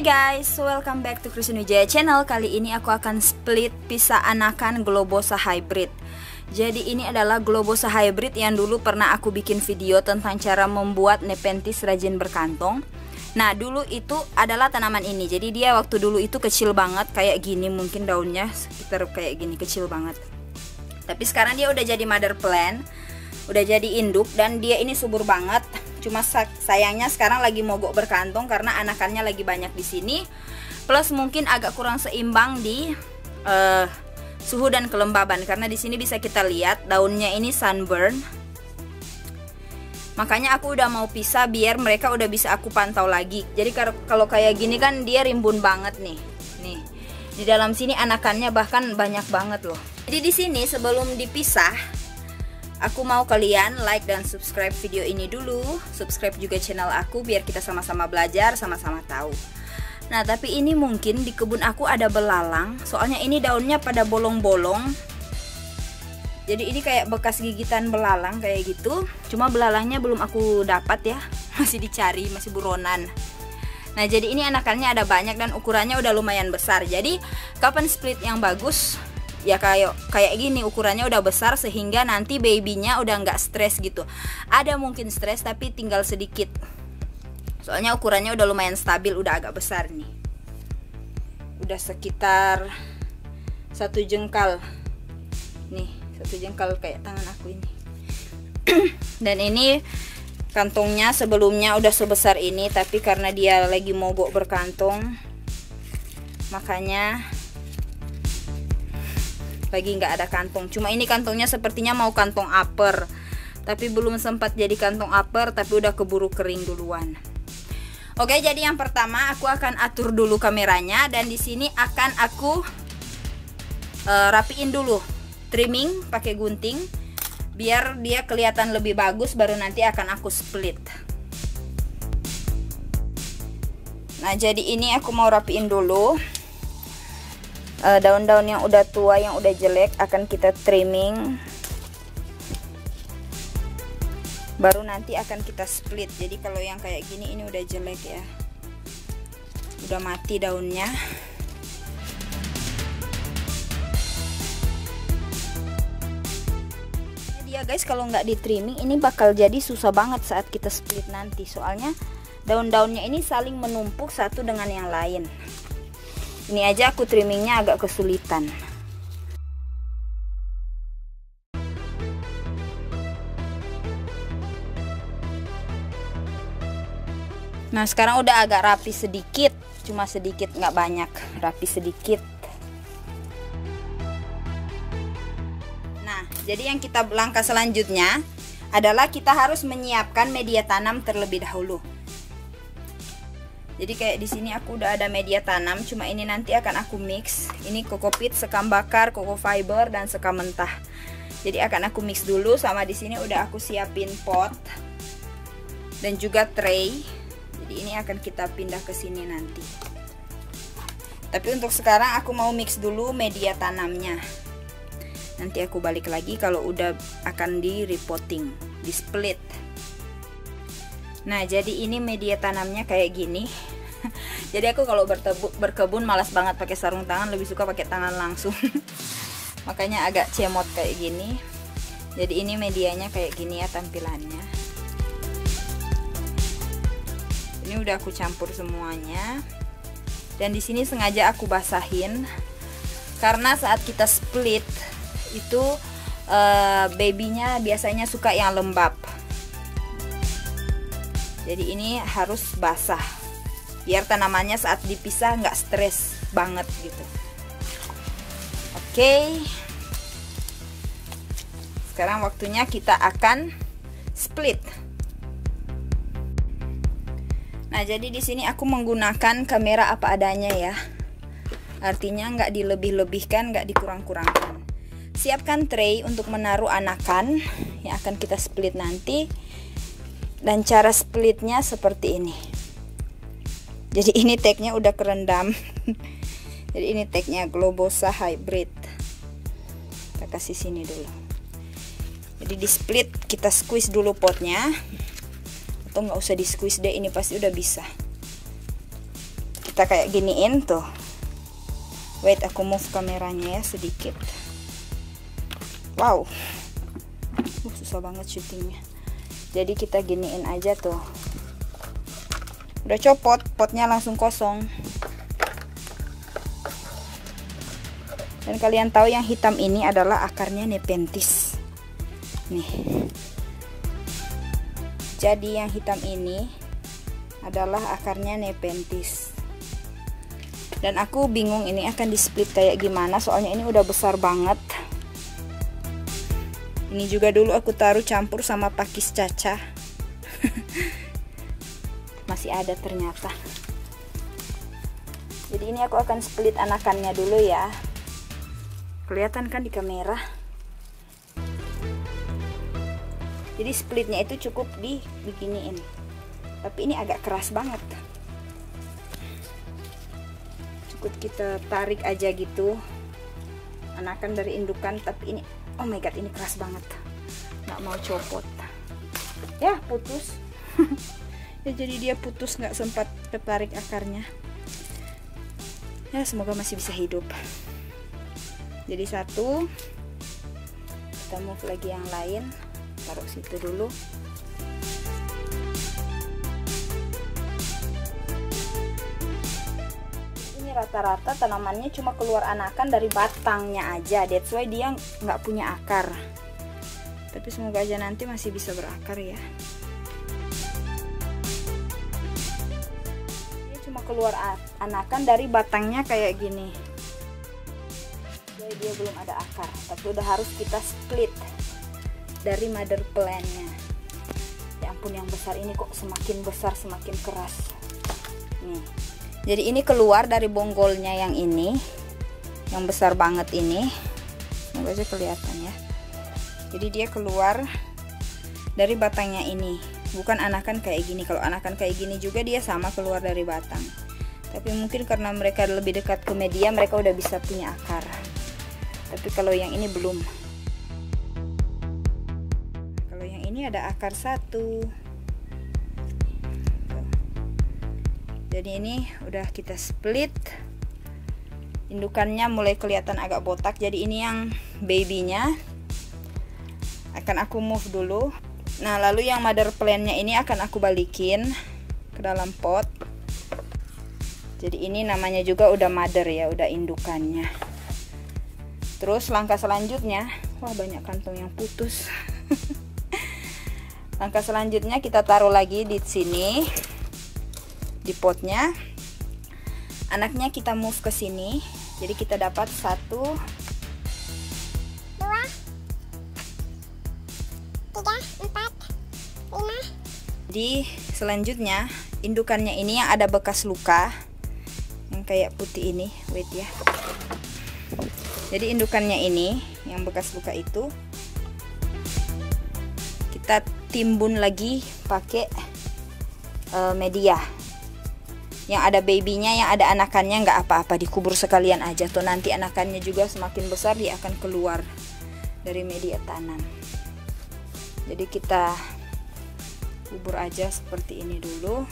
Hey guys, welcome back to Christine Wijaya channel. Kali ini aku akan split pisah anakan Globosa Hybrid. Jadi ini adalah Globosa Hybrid yang dulu pernah aku bikin video tentang cara membuat Nepenthes rajin berkantong. Nah, dulu itu adalah tanaman ini. Jadi dia waktu dulu itu kecil banget, kayak gini mungkin daunnya sekitar kayak gini, kecil banget. Tapi sekarang dia udah jadi mother plant, udah jadi induk, dan dia ini subur banget. Cuma sayangnya sekarang lagi mogok berkantong karena anakannya lagi banyak di sini. Plus mungkin agak kurang seimbang di suhu dan kelembaban, karena di sini bisa kita lihat daunnya ini sunburn. Makanya aku udah mau pisah biar mereka udah bisa aku pantau lagi. Jadi kalau kayak gini kan dia rimbun banget nih. Nih, di dalam sini anakannya bahkan banyak banget loh. Jadi di sini sebelum dipisah, aku mau kalian like dan subscribe video ini dulu. Subscribe juga channel aku biar kita sama-sama belajar, sama-sama tahu. Nah, tapi ini mungkin di kebun aku ada belalang. Soalnya ini daunnya pada bolong-bolong. Jadi ini kayak bekas gigitan belalang kayak gitu. Cuma belalangnya belum aku dapat ya. Masih dicari, masih buronan. Nah, jadi ini anakannya ada banyak dan ukurannya udah lumayan besar. Jadi kapan split yang bagus? Ya kayak gini, ukurannya udah besar sehingga nanti babynya udah nggak stres gitu. Ada mungkin stres tapi tinggal sedikit. Soalnya ukurannya udah lumayan stabil, udah agak besar nih. Udah sekitar satu jengkal. Nih, satu jengkal kayak tangan aku ini. Dan ini kantongnya sebelumnya udah sebesar ini, tapi karena dia lagi mogok berkantong, makanya lagi nggak ada kantong. Cuma ini kantongnya sepertinya mau kantong upper, tapi belum sempat jadi kantong upper, tapi udah keburu kering duluan. Oke, jadi yang pertama aku akan atur dulu kameranya, dan di sini akan aku rapiin dulu, trimming pakai gunting biar dia kelihatan lebih bagus, baru nanti akan aku split. Nah, jadi ini aku mau rapiin dulu. Daun-daun yang udah tua, yang udah jelek akan kita trimming, baru nanti akan kita split. Jadi kalau yang kayak gini ini udah jelek ya, udah mati daunnya. Dia guys, kalau nggak di trimming ini bakal jadi susah banget saat kita split nanti. Soalnya daun-daunnya ini saling menumpuk satu dengan yang lain. Ini aja aku trimmingnya agak kesulitan. Nah, sekarang udah agak rapi sedikit, cuma sedikit, nggak banyak, rapi sedikit. Nah, jadi yang kita langkah selanjutnya adalah kita harus menyiapkan media tanam terlebih dahulu. Jadi kayak di sini aku udah ada media tanam, cuma ini nanti akan aku mix. Ini kokopit, sekam bakar, koko fiber, dan sekam mentah. Jadi akan aku mix dulu, sama di sini udah aku siapin pot dan juga tray. Jadi ini akan kita pindah ke sini nanti. Tapi untuk sekarang aku mau mix dulu media tanamnya. Nanti aku balik lagi kalau udah akan di repotting, di split. Nah, jadi ini media tanamnya kayak gini. Jadi aku kalau berkebun malas banget pakai sarung tangan, lebih suka pakai tangan langsung. Makanya agak cemot kayak gini. Jadi ini medianya kayak gini ya tampilannya. Ini udah aku campur semuanya. Dan di sini sengaja aku basahin karena saat kita split itu babynya biasanya suka yang lembab. Jadi ini harus basah biar tanamannya saat dipisah nggak stres banget gitu. Oke, sekarang waktunya kita akan split. Nah, jadi di sini aku menggunakan kamera apa adanya ya. Artinya nggak dilebih-lebihkan, nggak dikurang-kurangkan. Siapkan tray untuk menaruh anakan yang akan kita split nanti. Dan cara splitnya seperti ini. Jadi ini tagnya udah kerendam. Jadi ini tagnya Globosa Hybrid. Kita kasih sini dulu. Jadi di split kita squeeze dulu potnya. Atau nggak usah di squeeze deh, ini pasti udah bisa. Kita kita kayak giniin tuh. Wait, aku move kameranya ya sedikit. Wow, susah banget syutingnya. Jadi kita giniin aja tuh. Udah copot, potnya langsung kosong. Dan kalian tahu yang hitam ini adalah akarnya Nepenthes. Nih. Jadi yang hitam ini adalah akarnya Nepenthes. Dan aku bingung ini akan di split kayak gimana, soalnya ini udah besar banget. Ini juga dulu aku taruh campur sama pakis caca. Masih ada ternyata. Jadi ini aku akan split anakannya dulu ya. Kelihatan kan di kamera. Jadi splitnya itu cukup di beginiin. Tapi ini agak keras banget. Cukup kita tarik aja gitu. Anakan dari indukan, tapi ini oh my god, ini keras banget, nggak mau copot ya, putus. Ya jadi dia putus, nggak sempat tertarik akarnya ya. Semoga masih bisa hidup. Jadi satu, kita move lagi yang lain, taruh situ dulu. Rata-rata tanamannya cuma keluar anakan dari batangnya aja, that's why dia nggak punya akar. Tapi semoga aja nanti masih bisa berakar ya. Dia cuma keluar anakan dari batangnya kayak gini. Jadi dia belum ada akar, tapi udah harus kita split dari mother plantnya. Ya ampun, yang besar ini kok semakin besar semakin keras. Nih. Jadi ini keluar dari bonggolnya yang ini, yang besar banget ini. Semoga aja kelihatan ya. Jadi dia keluar dari batangnya ini, bukan anakan kayak gini. Kalau anakan kayak gini juga dia sama keluar dari batang. Tapi mungkin karena mereka lebih dekat ke media, mereka udah bisa punya akar. Tapi kalau yang ini belum. Kalau yang ini ada akar satu. Jadi ini udah kita split. Indukannya mulai kelihatan agak botak. Jadi ini yang babynya akan aku move dulu. Nah lalu yang mother plantnya ini akan aku balikin ke dalam pot. Jadi ini namanya juga udah mother ya, udah indukannya. Terus langkah selanjutnya, wah banyak kantong yang putus. Langkah selanjutnya kita taruh lagi di sini. Di potnya anaknya kita move ke sini, jadi kita dapat 1, 2, 3, 4, 5. Di selanjutnya indukannya ini yang ada bekas luka yang kayak putih ini, wait ya. Jadi indukannya ini yang bekas luka itu kita timbun lagi pakai media. Yang ada babynya, yang ada anakannya nggak apa-apa, dikubur sekalian aja tuh, nanti anakannya juga semakin besar dia akan keluar dari media tanam. Jadi kita kubur aja seperti ini dulu.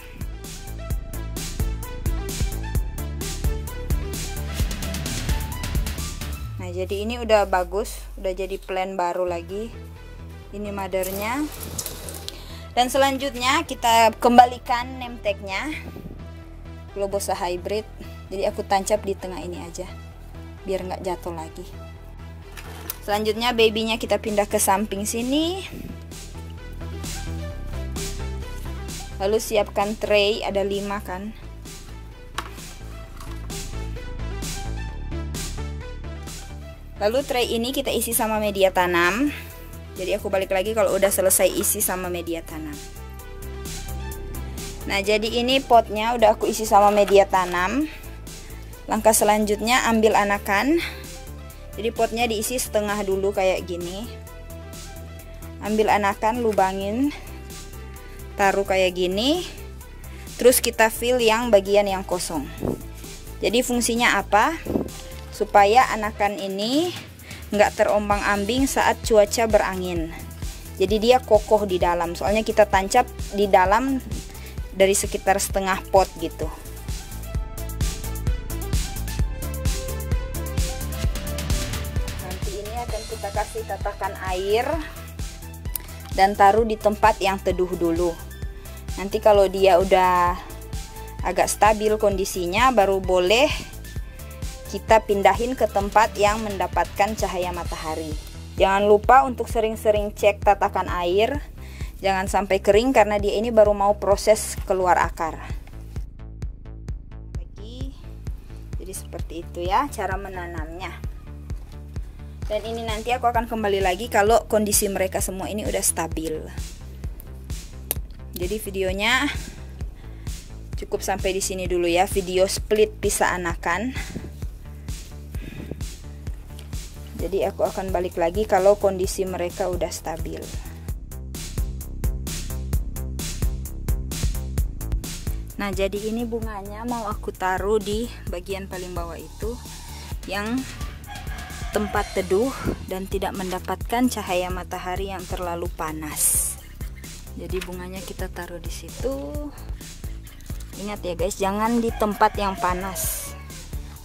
Nah jadi ini udah bagus, udah jadi plan baru lagi. Ini mothernya. Dan selanjutnya kita kembalikan name tag-nya Globosa Hybrid. Jadi aku tancap di tengah ini aja biar nggak jatuh lagi. Selanjutnya babynya kita pindah ke samping sini. Lalu siapkan tray, ada 5 kan. Lalu tray ini kita isi sama media tanam. Jadi aku balik lagi kalau udah selesai isi sama media tanam. Nah jadi ini potnya udah aku isi sama media tanam. Langkah selanjutnya ambil anakan. Jadi potnya diisi setengah dulu kayak gini. Ambil anakan, lubangin, taruh kayak gini. Terus kita fill yang bagian yang kosong. Jadi fungsinya apa? Supaya anakan ini nggak terombang-ambing saat cuaca berangin. Jadi dia kokoh di dalam. Soalnya kita tancap di dalam dari sekitar setengah pot gitu. kasih tetekan air dan taruh di tempat yang teduh dulu. Nanti kalau dia udah agak stabil kondisinya, baru boleh kita pindahin ke tempat yang mendapatkan cahaya matahari. Jangan lupa untuk sering-sering cek tatakan air, jangan sampai kering karena dia ini baru mau proses keluar akar. Jadi seperti itu ya cara menanamnya. Dan ini nanti aku akan kembali lagi kalau kondisi mereka semua ini udah stabil. Jadi videonya cukup sampai di sini dulu ya, video split pisah anakan. Jadi aku akan balik lagi kalau kondisi mereka udah stabil. Nah, jadi ini bunganya mau aku taruh di bagian paling bawah itu yang tempat teduh dan tidak mendapatkan cahaya matahari yang terlalu panas. Jadi bunganya kita taruh di situ. Ingat ya guys, jangan di tempat yang panas.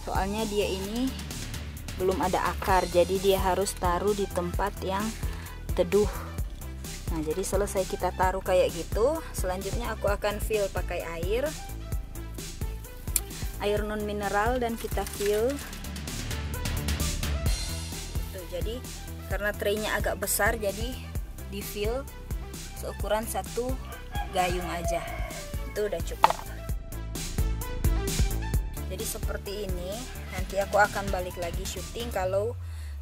Soalnya dia ini belum ada akar, jadi dia harus taruh di tempat yang teduh. Nah, jadi selesai kita taruh kayak gitu, selanjutnya aku akan fill pakai air non mineral dan kita fill. Tuh, jadi karena traynya agak besar, jadi di fill seukuran satu gayung aja, itu udah cukup. Jadi seperti ini, nanti aku akan balik lagi syuting kalau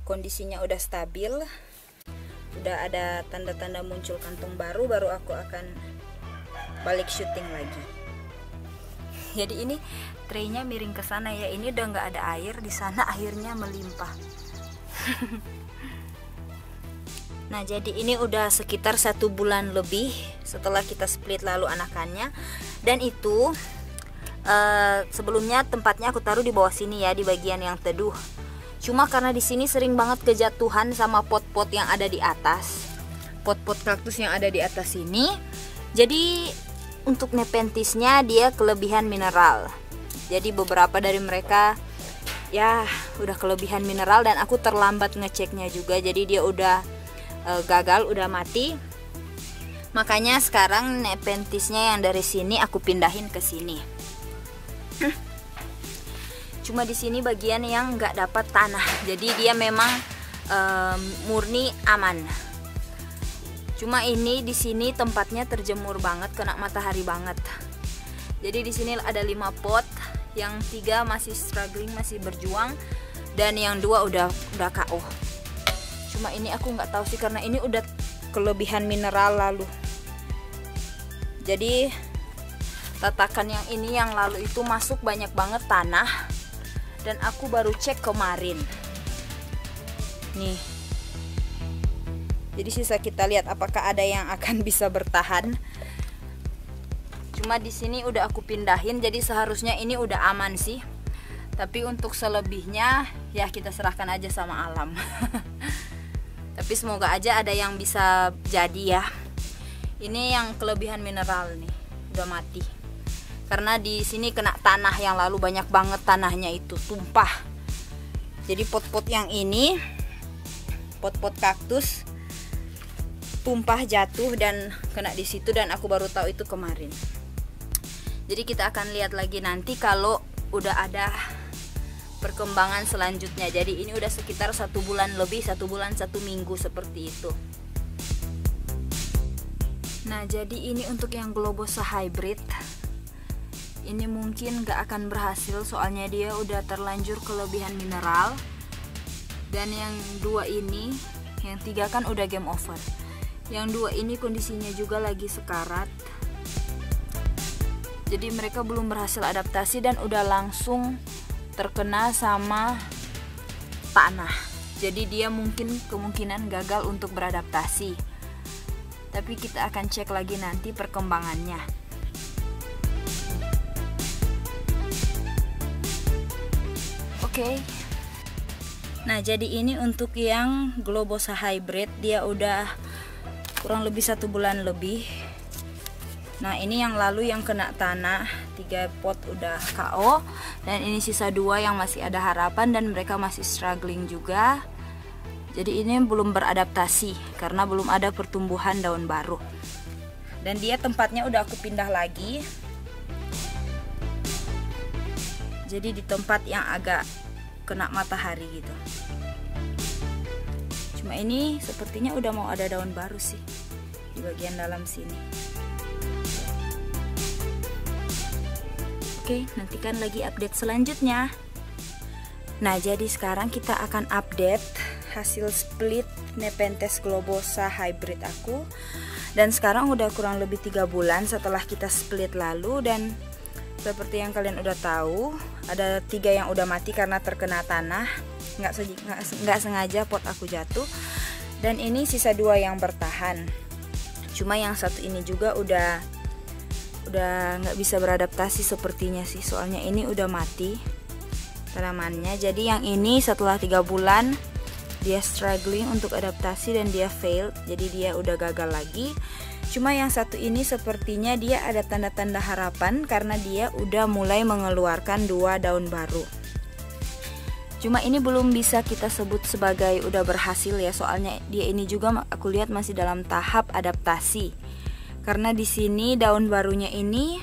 kondisinya udah stabil. Udah ada tanda-tanda muncul kantung baru, aku akan balik syuting lagi. Jadi ini traynya miring ke sana ya, ini udah nggak ada air di sana, airnya melimpah. Nah, jadi ini udah sekitar 1 bulan lebih setelah kita split lalu anakannya. Dan itu sebelumnya tempatnya aku taruh di bawah sini ya, di bagian yang teduh. Cuma karena di sini sering banget kejatuhan sama pot-pot yang ada di atas, pot-pot kaktus yang ada di atas sini. Jadi untuk nepenthisnya dia kelebihan mineral. Jadi beberapa dari mereka ya udah kelebihan mineral dan aku terlambat ngeceknya juga. Jadi dia udah gagal, udah mati. Makanya sekarang nepenthisnya yang dari sini aku pindahin ke sini. Cuma di sini bagian yang nggak dapat tanah, jadi dia memang murni aman. Cuma ini di sini tempatnya terjemur banget, kena matahari banget. Jadi di sini ada 5 pot, yang 3 masih struggling, masih berjuang, dan yang 2 udah KO. Cuma ini aku nggak tahu sih karena ini udah kelebihan mineral lalu. Jadi tatakan yang ini yang lalu itu masuk banyak banget tanah. Dan aku baru cek kemarin nih. Jadi sisa kita lihat apakah ada yang akan bisa bertahan. Cuma di sini udah aku pindahin, jadi seharusnya ini udah aman sih. Tapi untuk selebihnya ya kita serahkan aja sama alam. Tapi semoga aja ada yang bisa jadi ya. Ini yang kelebihan mineral nih udah mati. Karena di sini kena tanah yang lalu, banyak banget tanahnya itu tumpah. Jadi pot-pot yang ini, pot-pot kaktus tumpah jatuh dan kena di situ, dan aku baru tahu itu kemarin. Jadi kita akan lihat lagi nanti kalau udah ada perkembangan selanjutnya. Jadi ini udah sekitar 1 bulan lebih, 1 bulan 1 minggu seperti itu. Nah, jadi ini untuk yang Globosa Hybrid. Ini mungkin gak akan berhasil soalnya dia udah terlanjur kelebihan mineral. Dan yang 2 ini, yang 3 kan udah game over. Yang 2 ini kondisinya juga lagi sekarat. Jadi mereka belum berhasil adaptasi dan udah langsung terkena sama tanah. Jadi dia mungkin kemungkinan gagal untuk beradaptasi. Tapi kita akan cek lagi nanti perkembangannya. Oke. Nah, jadi ini untuk yang Globosa Hybrid, dia udah kurang lebih 1 bulan lebih. Nah, ini yang lalu yang kena tanah, 3 pot udah KO, dan ini sisa 2 yang masih ada harapan dan mereka masih struggling juga. Jadi ini belum beradaptasi karena belum ada pertumbuhan daun baru. Dan dia tempatnya udah aku pindah lagi. Jadi di tempat yang agak kena matahari gitu. Cuma ini sepertinya udah mau ada daun baru sih di bagian dalam sini. Oke, nantikan lagi update selanjutnya. Nah, jadi sekarang kita akan update hasil split Nepenthes globosa hybrid aku. Dan sekarang udah kurang lebih 3 bulan setelah kita split lalu, dan seperti yang kalian udah tahu, ada 3 yang udah mati karena terkena tanah, nggak sengaja pot aku jatuh. Dan ini sisa 2 yang bertahan. Cuma yang satu ini juga udah nggak bisa beradaptasi sepertinya sih, soalnya ini udah mati tanamannya. Jadi yang ini setelah 3 bulan dia struggling untuk adaptasi dan dia fail, jadi dia udah gagal lagi. Cuma yang satu ini sepertinya dia ada tanda-tanda harapan karena dia udah mulai mengeluarkan 2 daun baru. Cuma ini belum bisa kita sebut sebagai udah berhasil ya, soalnya dia ini juga aku lihat masih dalam tahap adaptasi. Karena di sini daun barunya ini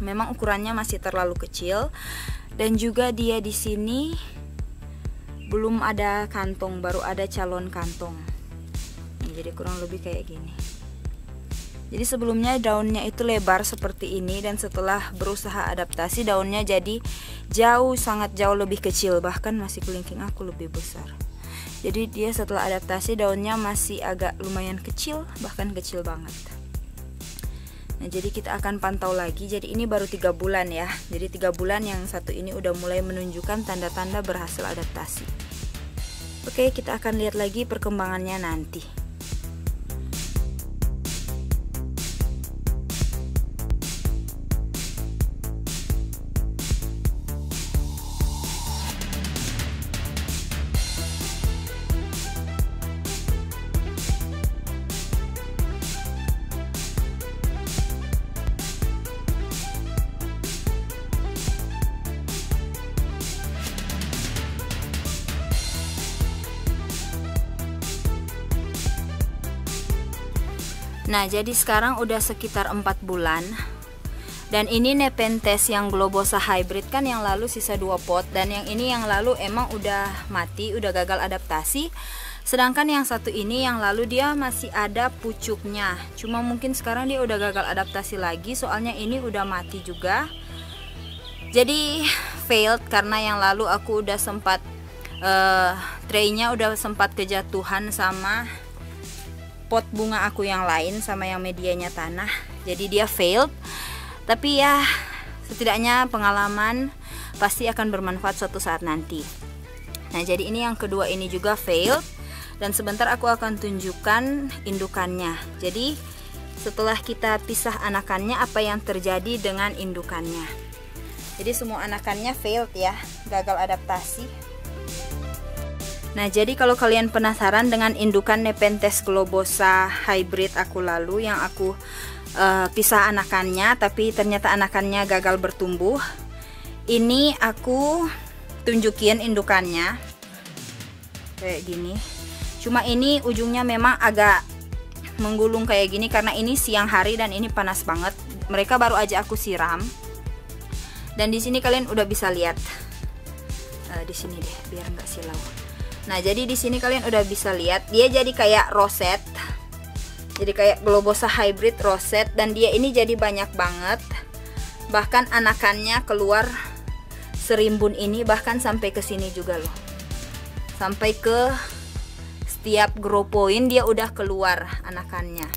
memang ukurannya masih terlalu kecil, dan juga dia di sini belum ada kantong, baru ada calon kantong. Nah, jadi kurang lebih kayak gini. Jadi sebelumnya daunnya itu lebar seperti ini, dan setelah berusaha adaptasi daunnya jadi jauh, sangat jauh lebih kecil, bahkan masih kelingking aku lebih besar. Jadi dia setelah adaptasi daunnya masih agak lumayan kecil, bahkan kecil banget. Nah, jadi kita akan pantau lagi. Jadi ini baru 3 bulan ya. Jadi 3 bulan yang satu ini udah mulai menunjukkan tanda-tanda berhasil adaptasi. Oke, kita akan lihat lagi perkembangannya nanti. Nah, jadi sekarang udah sekitar 4 bulan. Dan ini Nepenthes yang globosa hybrid kan yang lalu sisa 2 pot, dan yang ini yang lalu emang udah mati, udah gagal adaptasi. Sedangkan yang satu ini yang lalu dia masih ada pucuknya. Cuma mungkin sekarang dia udah gagal adaptasi lagi, soalnya ini udah mati juga. Jadi failed karena yang lalu aku udah sempat traynya udah sempat kejatuhan sama pot bunga aku yang lain, sama yang medianya tanah, jadi dia failed. Tapi ya setidaknya pengalaman pasti akan bermanfaat suatu saat nanti. Nah, jadi ini yang kedua ini juga failed, dan sebentar aku akan tunjukkan indukannya. Jadi setelah kita pisah anakannya, apa yang terjadi dengan indukannya. Jadi semua anakannya failed ya, gagal adaptasi. Nah, jadi kalau kalian penasaran dengan indukan Nepenthes globosa hybrid aku lalu yang aku pisah anakannya tapi ternyata anakannya gagal bertumbuh, ini aku tunjukin indukannya kayak gini. Cuma ini ujungnya memang agak menggulung kayak gini karena ini siang hari dan ini panas banget. Mereka baru aja aku siram. Dan di sini kalian udah bisa lihat, di sini deh biar nggak silau. Nah, jadi di sini kalian udah bisa lihat dia jadi kayak roset. Jadi kayak globosa hybrid roset, dan dia ini jadi banyak banget. Bahkan anakannya keluar serimbun ini, bahkan sampai ke sini juga loh. Sampai ke setiap grow point dia udah keluar anakannya.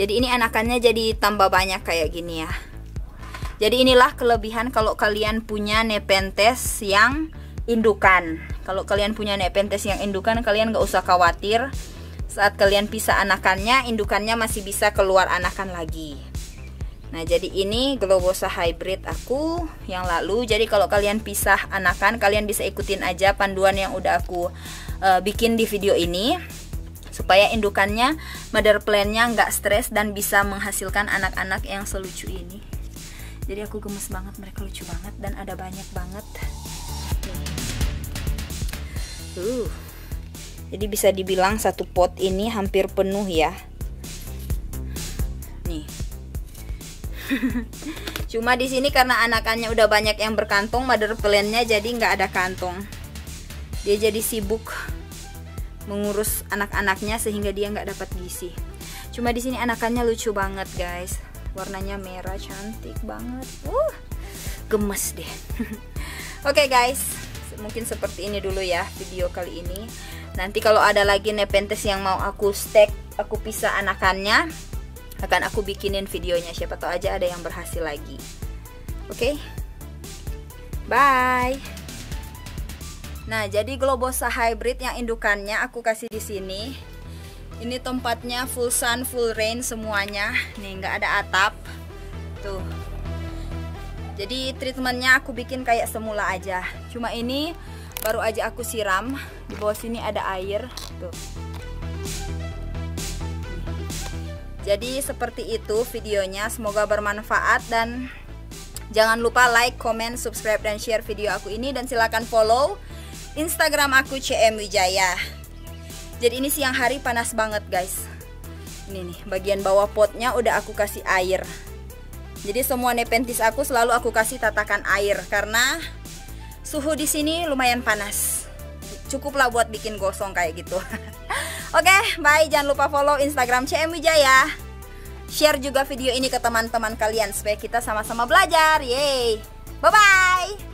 Jadi ini anakannya jadi tambah banyak kayak gini ya. Jadi inilah kelebihan kalau kalian punya Nepenthes yang indukan. Kalau kalian punya Nepenthes yang indukan, kalian gak usah khawatir. Saat kalian pisah anakannya, indukannya masih bisa keluar anakan lagi. Nah, jadi ini globosa hybrid aku yang lalu. Jadi kalau kalian pisah anakan, kalian bisa ikutin aja panduan yang udah aku bikin di video ini, supaya indukannya, mother plant-nya gak stres dan bisa menghasilkan anak-anak yang selucu ini. Jadi aku gemes banget, mereka lucu banget dan ada banyak banget. Ooh. Jadi bisa dibilang satu pot ini hampir penuh ya. Nih. Cuma di sini karena anakannya udah banyak yang berkantong, mother plant-nya jadi nggak ada kantong. Dia jadi sibuk mengurus anak-anaknya sehingga dia nggak dapat gizi. Cuma di sini anakannya lucu banget, guys. Warnanya merah cantik banget. Gemes deh. Oke, guys. Mungkin seperti ini dulu ya video kali ini. Nanti kalau ada lagi nepenthes yang mau aku stek, aku pisah anakannya, akan aku bikinin videonya, siapa tahu aja ada yang berhasil lagi. Oke. Bye. Nah, jadi globosa hybrid yang indukannya aku kasih di sini. Ini tempatnya full sun, full rain semuanya. Nih, nggak ada atap. Tuh. Jadi treatmentnya aku bikin kayak semula aja. Cuma ini baru aja aku siram. Di bawah sini ada air. Tuh. Jadi seperti itu videonya. Semoga bermanfaat dan jangan lupa like, comment, subscribe, dan share video aku ini. Dan silakan follow Instagram aku cmwijaya. Jadi ini siang hari panas banget, guys. Ini nih bagian bawah potnya udah aku kasih air. Jadi semua nepenthes aku selalu aku kasih tatakan air karena suhu di sini lumayan panas. Cukuplah buat bikin gosong kayak gitu. Oke, bye. Jangan lupa follow Instagram cmwijaya. Share juga video ini ke teman-teman kalian supaya kita sama-sama belajar. Yeay. Bye bye.